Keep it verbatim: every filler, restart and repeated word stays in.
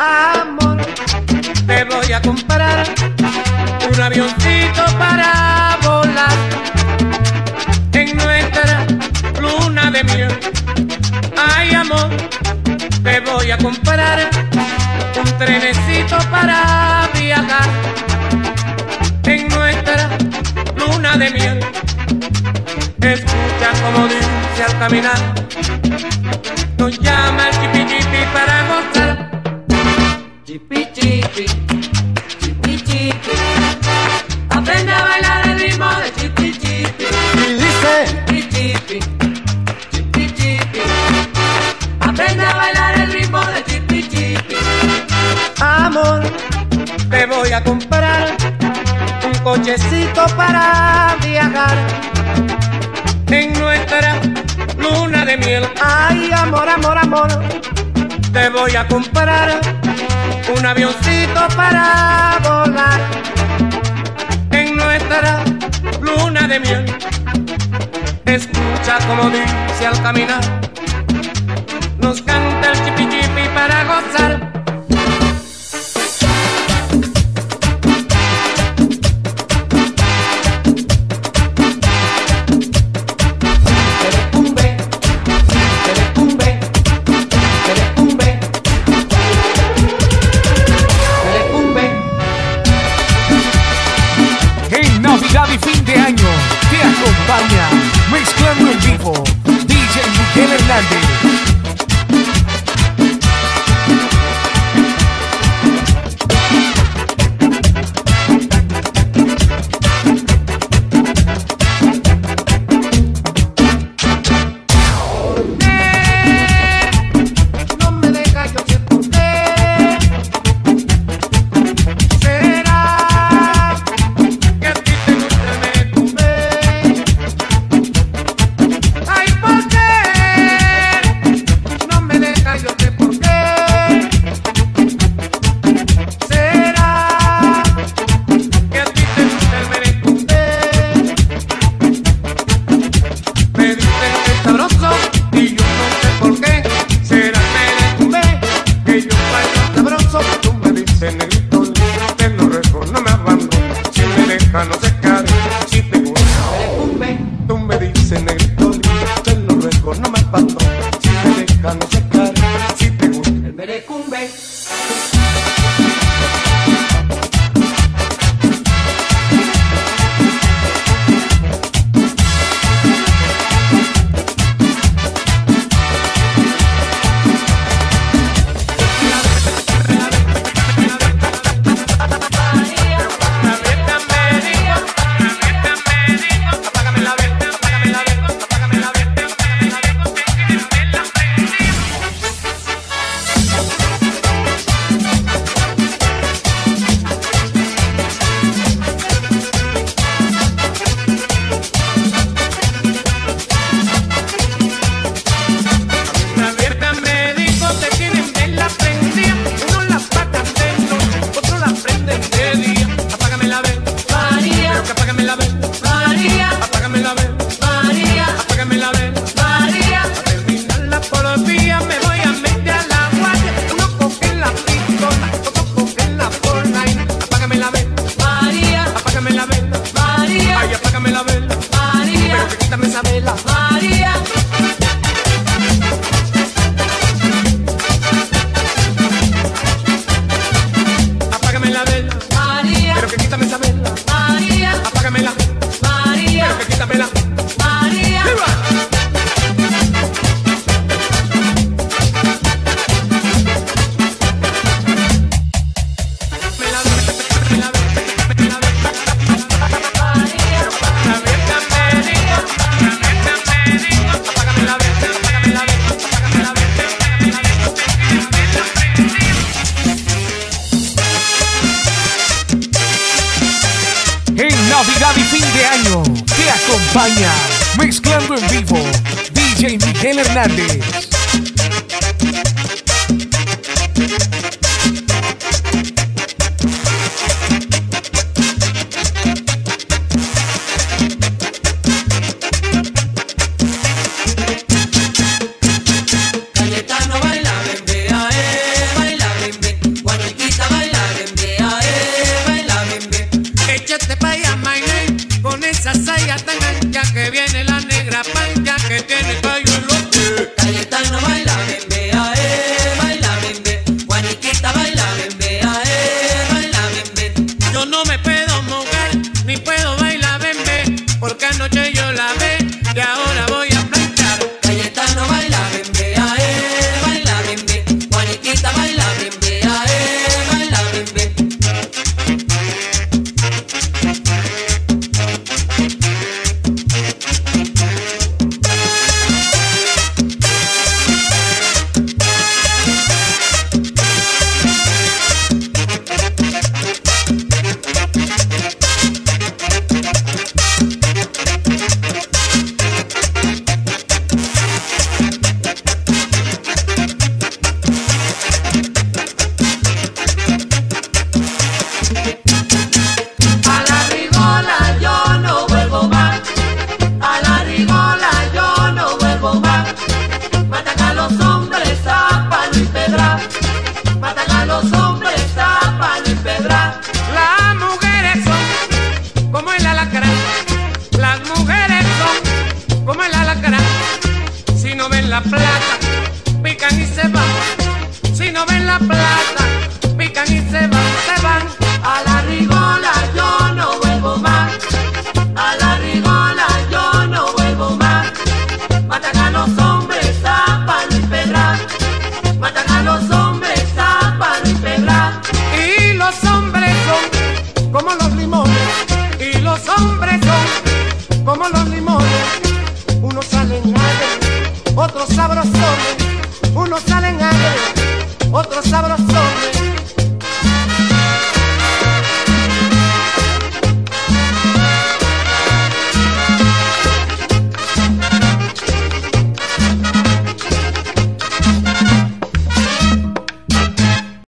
amor, te voy a comprar un avioncito para volar en nuestra luna de miel. Ay, amor, te voy a comprar un trenecito para viajar en nuestra luna de miel. Escucha como dice al caminar, nos llama el chipi chipi para gozar. Chipi chipi, chipi chipi, aprende a bailar el ritmo de chipi chipi. Y dice chipi chipi, chipi chipi, aprende a bailar el ritmo de chipi chipi. Amor, te voy a comprar un cochecito para viajar en nuestra luna de miel. Ay, amor, amor, amor, te voy a comprar un avioncito para volar en nuestra luna de miel. Escucha como dice al caminar, nos canta el chipi chipi para gozar. Mezclando en vivo, D J Miguel Hernández. Mezclando en vivo, D J Miguel Hernández. Cayetano, baila, ven, vea, eh, baila, ven, ven. a los hombres tapan y pedra. Las mujeres son como el alacrán, las mujeres son como el alacrán. Si no ven la plata, pican y se van. Si no ven la plata, pican y se van, se van. A la Rigola yo no vuelvo más, a la Rigola yo no vuelvo más. Matan a los hombres, tapan y pedra. Matan a los hombres, tapan y pedra. Y los hombres son como los limones, y los hombres son como los limones. Unos salen alegres, otros sabrosones. Unos salen alegres, otros sabrosones.